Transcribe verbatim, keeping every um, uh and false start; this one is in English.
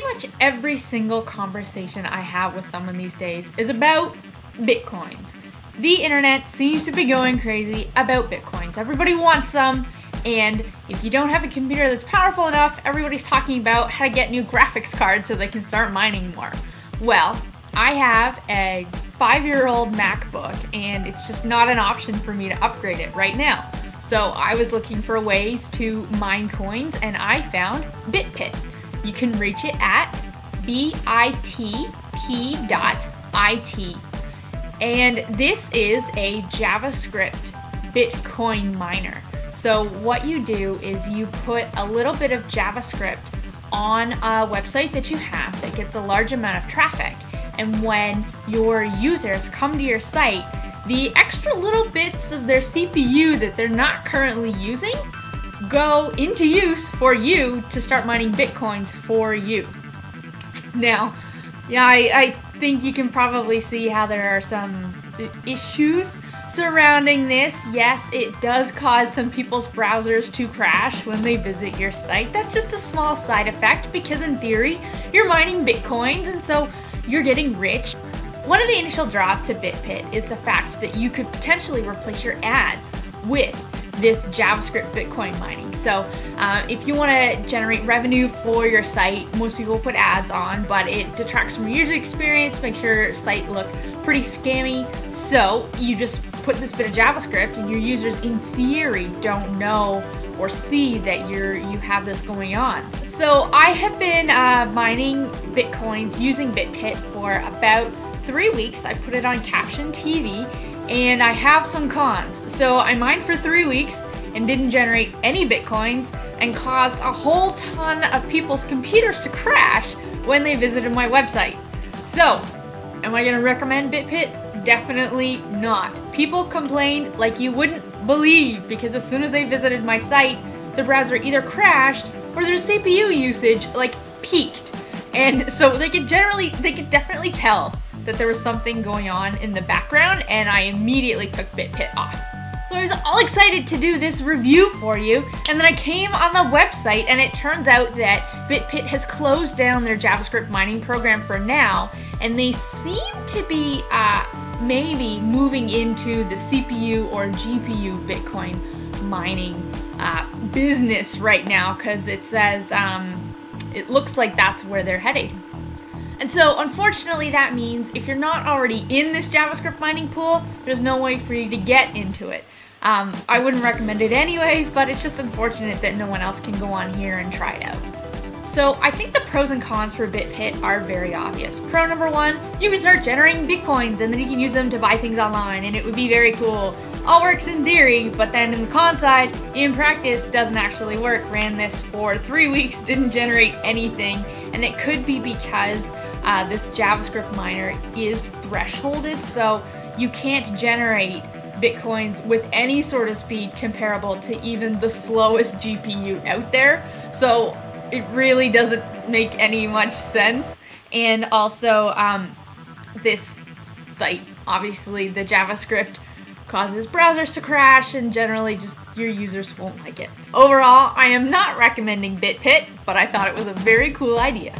pretty much every single conversation I have with someone these days is about Bitcoins. The internet seems to be going crazy about Bitcoins. Everybody wants some, and if you don't have a computer that's powerful enough, everybody's talking about how to get new graphics cards so they can start mining more. Well, I have a five-year-old MacBook, and it's just not an option for me to upgrade it right now. So I was looking for ways to mine coins, and I found BitPit. You can reach it at bit p dot i t. And this is a JavaScript Bitcoin miner. So what you do is you put a little bit of JavaScript on a website that you have that gets a large amount of traffic. And when your users come to your site, the extra little bits of their C P U that they're not currently using go into use for you to start mining Bitcoins for you. Now, yeah, I, I think you can probably see how there are some issues surrounding this. Yes, it does cause some people's browsers to crash when they visit your site. That's just a small side effect because in theory, you're mining Bitcoins and so you're getting rich. One of the initial draws to BitPit is the fact that you could potentially replace your ads with this JavaScript Bitcoin mining. So uh, if you want to generate revenue for your site, most people put ads on, but it detracts from user experience, makes your site look pretty scammy. So you just put this bit of JavaScript and your users in theory don't know or see that you're you have this going on. So I have been uh, mining Bitcoins using BitPit for about three weeks. I put it on Caption T V and I have some cons. So I mined for three weeks and didn't generate any Bitcoins and caused a whole ton of people's computers to crash when they visited my website. So am I gonna recommend BitPit? Definitely not. People complained like you wouldn't believe because as soon as they visited my site, the browser either crashed or their C P U usage like peaked. And so they could generally, they could definitely tell that there was something going on in the background, and I immediately took BitPit off. So I was all excited to do this review for you, and then I came on the website and it turns out that BitPit has closed down their JavaScript mining program for now, and they seem to be uh, maybe moving into the C P U or G P U Bitcoin mining uh, business right now, because it says, um, it looks like that's where they're headed. And so unfortunately that means if you're not already in this JavaScript mining pool, there's no way for you to get into it. Um, I wouldn't recommend it anyways, but it's just unfortunate that no one else can go on here and try it out. So I think the pros and cons for BitPit are very obvious. Pro number one, you can start generating Bitcoins and then you can use them to buy things online and it would be very cool. All works in theory, but then in the con side, in practice, doesn't actually work. Ran this for three weeks, didn't generate anything, and it could be because Uh, this JavaScript miner is thresholded, so you can't generate Bitcoins with any sort of speed comparable to even the slowest G P U out there. So it really doesn't make any much sense. And also um, this site, obviously the JavaScript causes browsers to crash and generally just your users won't like it. Overall, I am not recommending BitPit, but I thought it was a very cool idea.